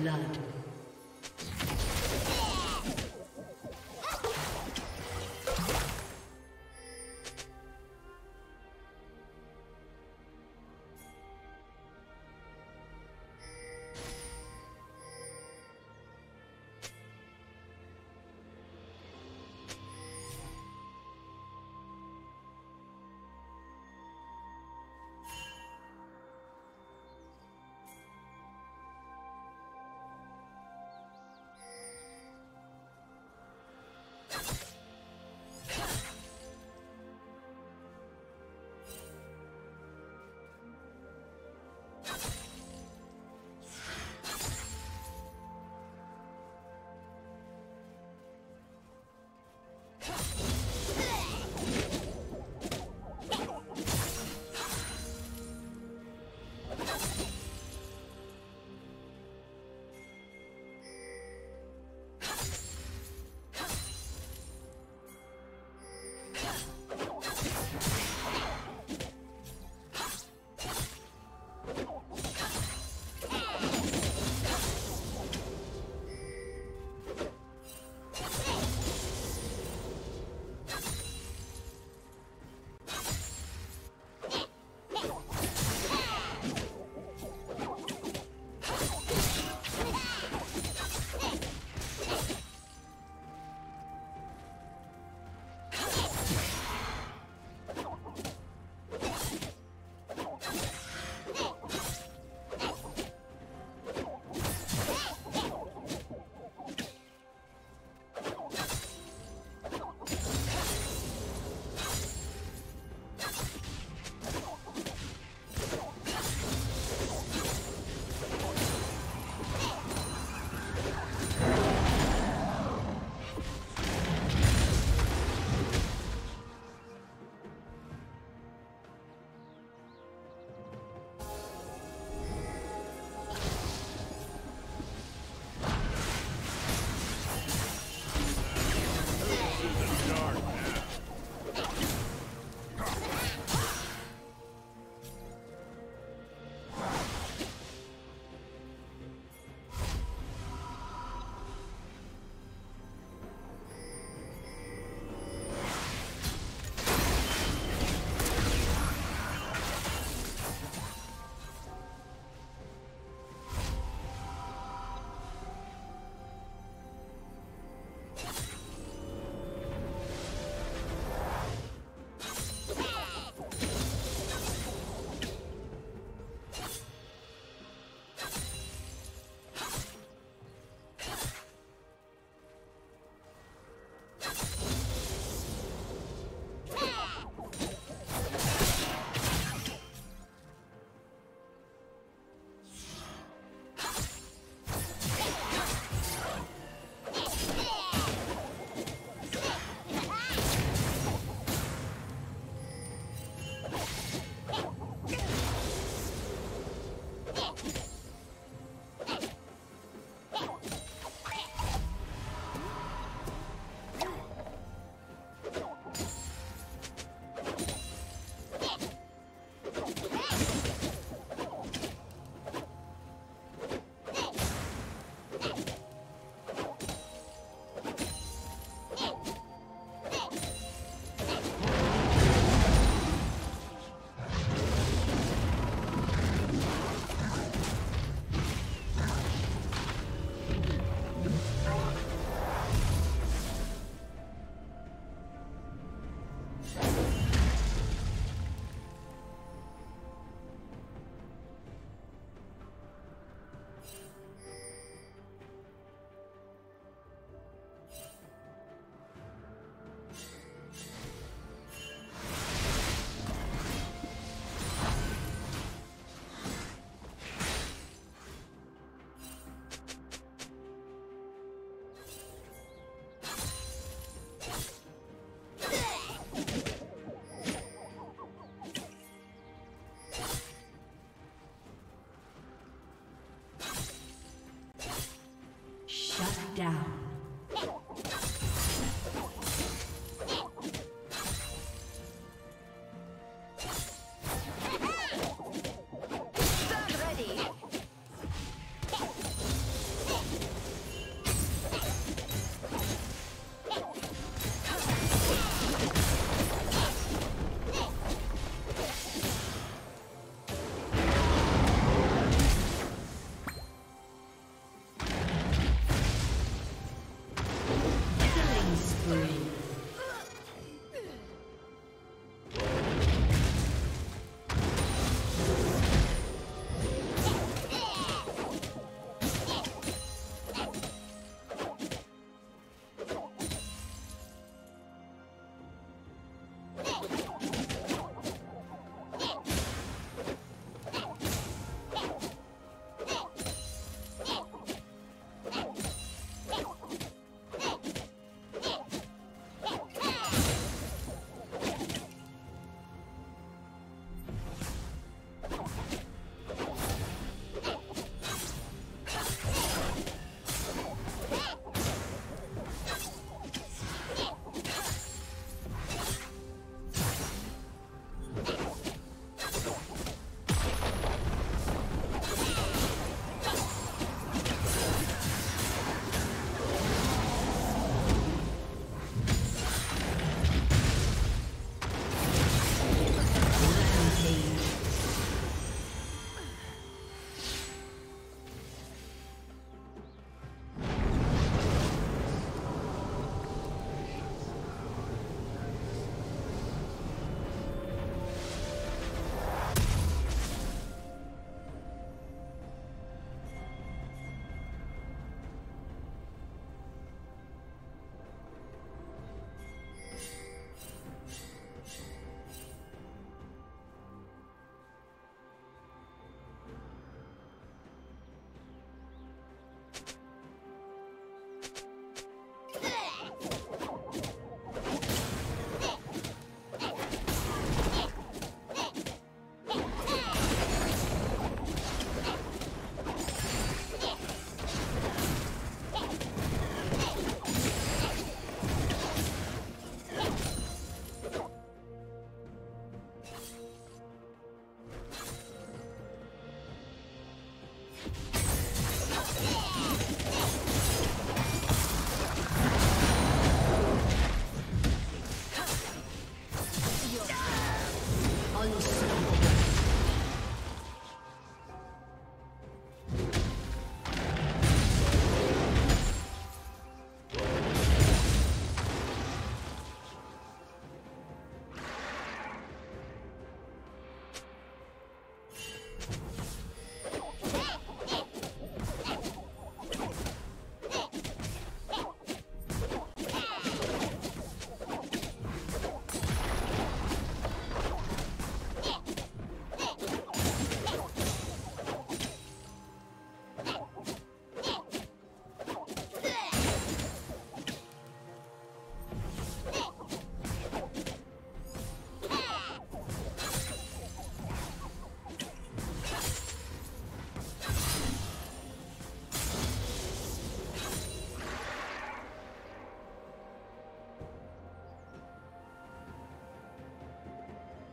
Blood.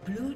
Blue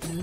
Blue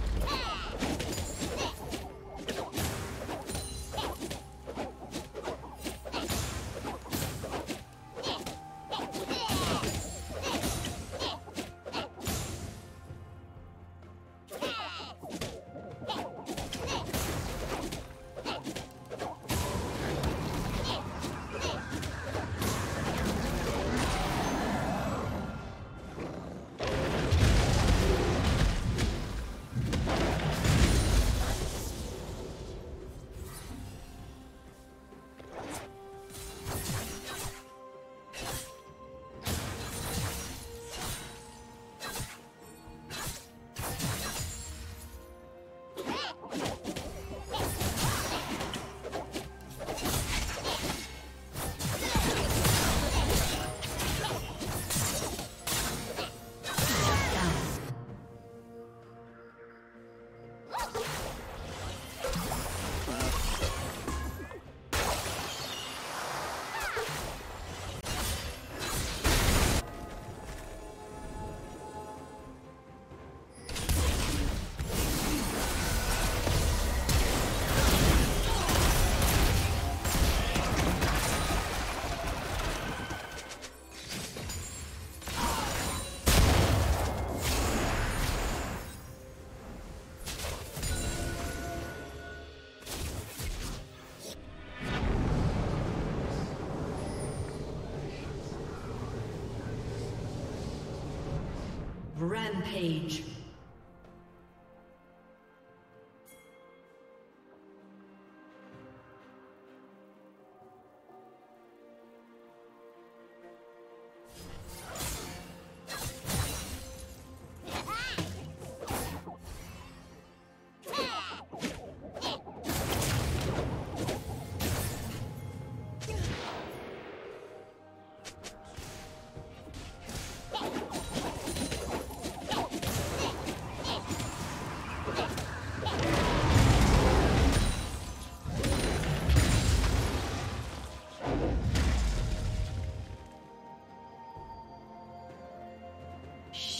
Rampage.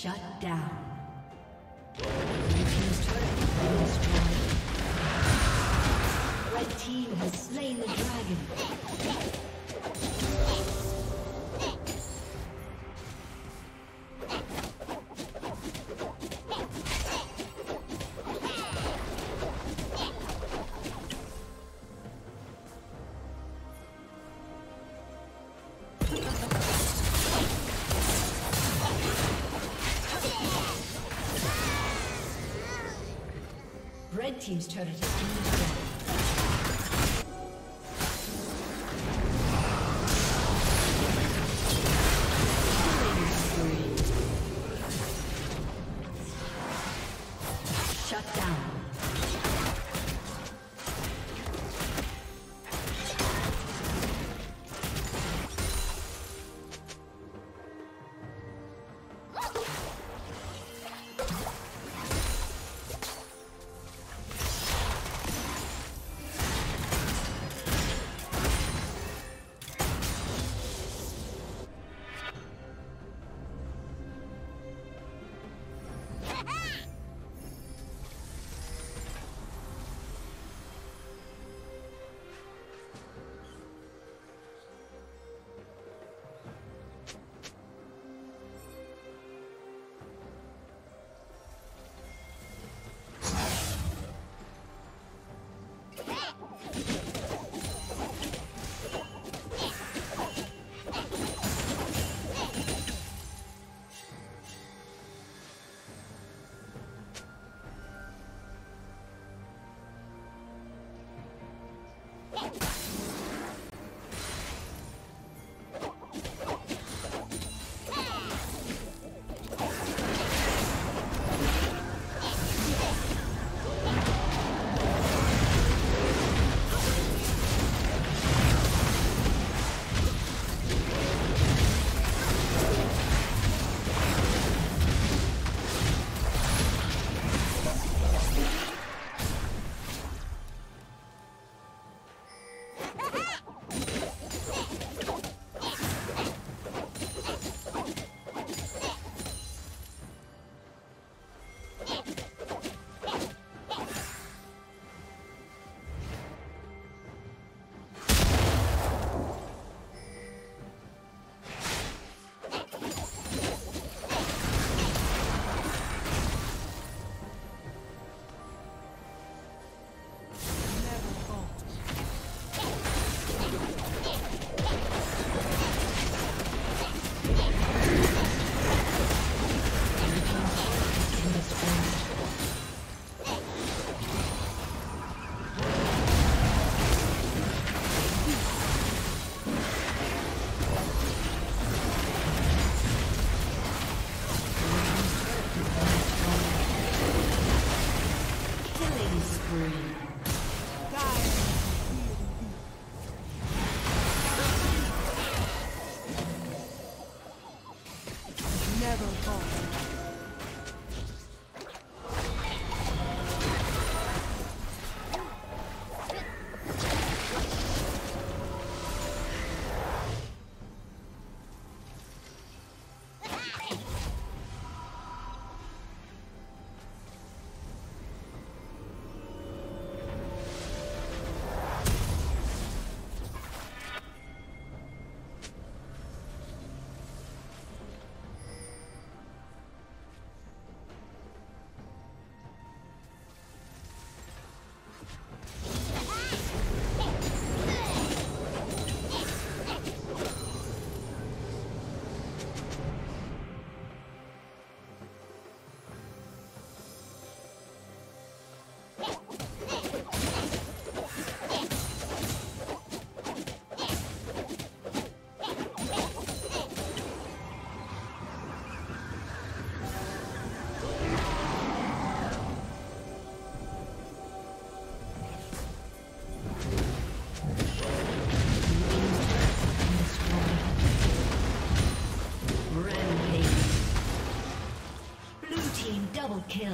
Shut down. Blue team's turret has been destroyed. Red team has slain the dragon. Team's turret has been destroyed. Kill.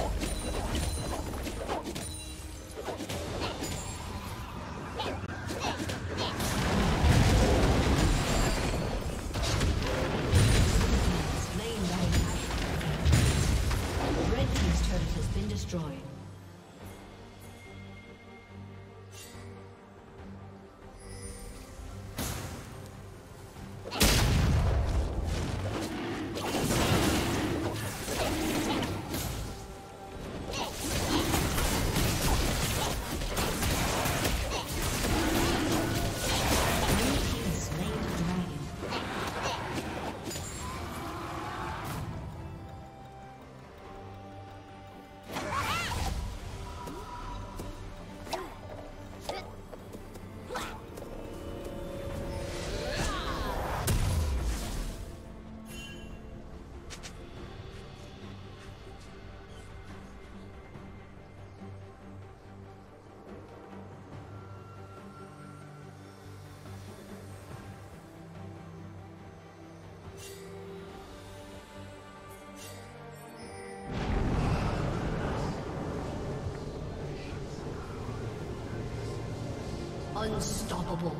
Unstoppable.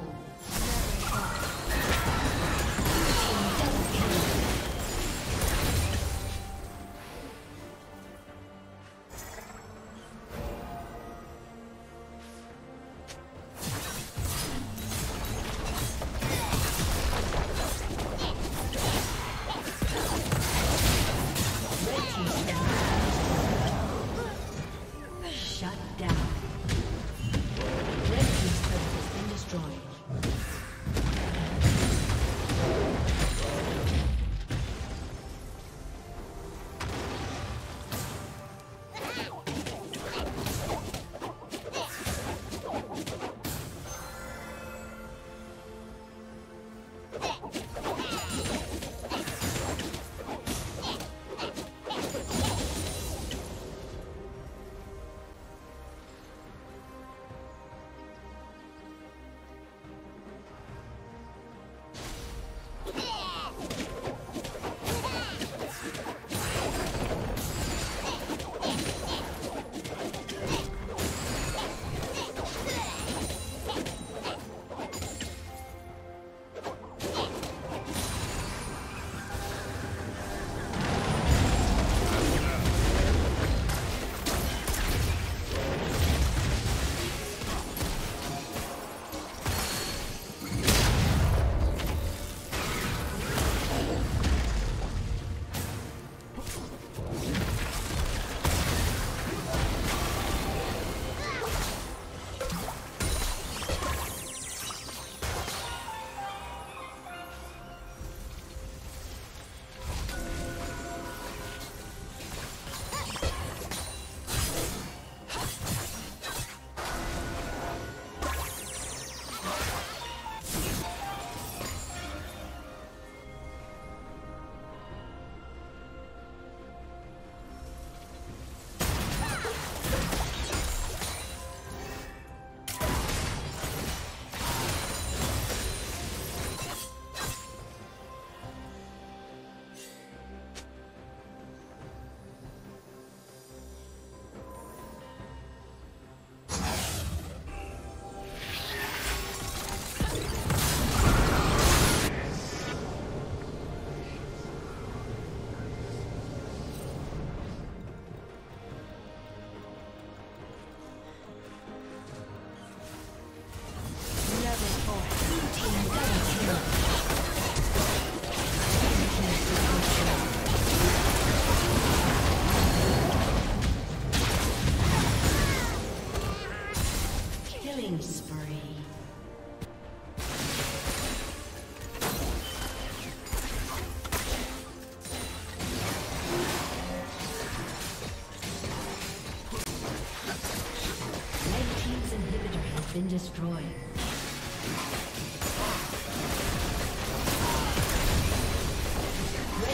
Been destroyed. Red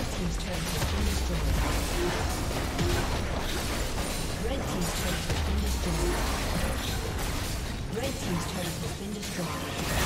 team's turret has been destroyed. Red team's turret has been destroyed. Red team's turret has been destroyed.